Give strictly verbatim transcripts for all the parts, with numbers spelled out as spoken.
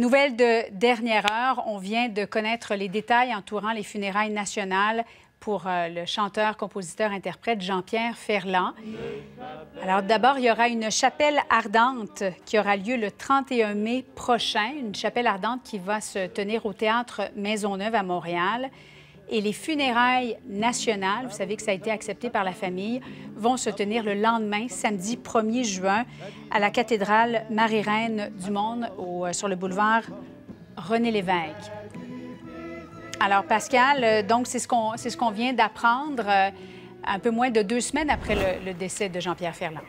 Nouvelle de dernière heure, on vient de connaître les détails entourant les funérailles nationales pour le chanteur, compositeur, interprète Jean-Pierre Ferland. Alors d'abord, il y aura une chapelle ardente qui aura lieu le trente et un mai prochain, une chapelle ardente qui va se tenir au Théâtre Maisonneuve à Montréal. Et les funérailles nationales, vous savez que ça a été accepté par la famille, vont se tenir le lendemain, samedi premier juin, à la cathédrale Marie-Reine du Monde, au, sur le boulevard René-Lévesque. Alors, Pascal, donc c'est ce qu'on c'est ce qu'on vient d'apprendre euh, un peu moins de deux semaines après le, le décès de Jean-Pierre Ferland.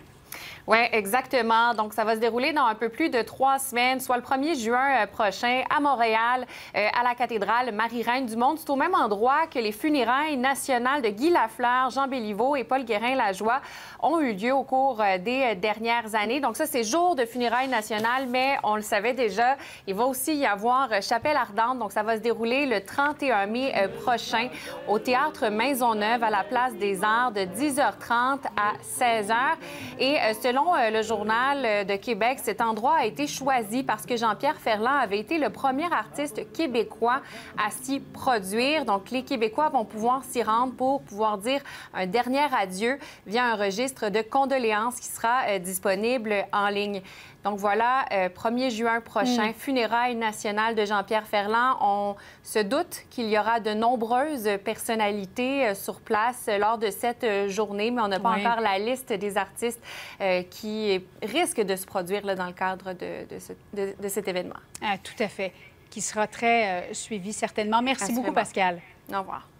Oui, exactement. Donc, ça va se dérouler dans un peu plus de trois semaines, soit le premier juin prochain, à Montréal, euh, à la cathédrale Marie-Reine du Monde. C'est au même endroit que les funérailles nationales de Guy Lafleur, Jean Béliveau et Paul Guérin-Lajoie ont eu lieu au cours des dernières années. Donc, ça, c'est jour de funérailles nationales, mais on le savait déjà. Il va aussi y avoir chapelle ardente. Donc, ça va se dérouler le trente et un mai prochain au Théâtre Maisonneuve, à la Place des Arts, de dix heures trente à seize heures. Et euh, ce Selon le Journal de Québec, cet endroit a été choisi parce que Jean-Pierre Ferland avait été le premier artiste québécois à s'y produire. Donc, les Québécois vont pouvoir s'y rendre pour pouvoir dire un dernier adieu via un registre de condoléances qui sera disponible en ligne. Donc voilà, euh, premier juin prochain, mmh. funérailles nationales de Jean-Pierre Ferland. On se doute qu'il y aura de nombreuses personnalités sur place lors de cette journée, mais on n'a pas oui. encore la liste des artistes euh, qui risquent de se produire là, dans le cadre de, de, ce, de, de cet événement. Ah, tout à fait, qui sera très euh, suivi certainement. Merci Absolument. beaucoup, Pascal. Au revoir.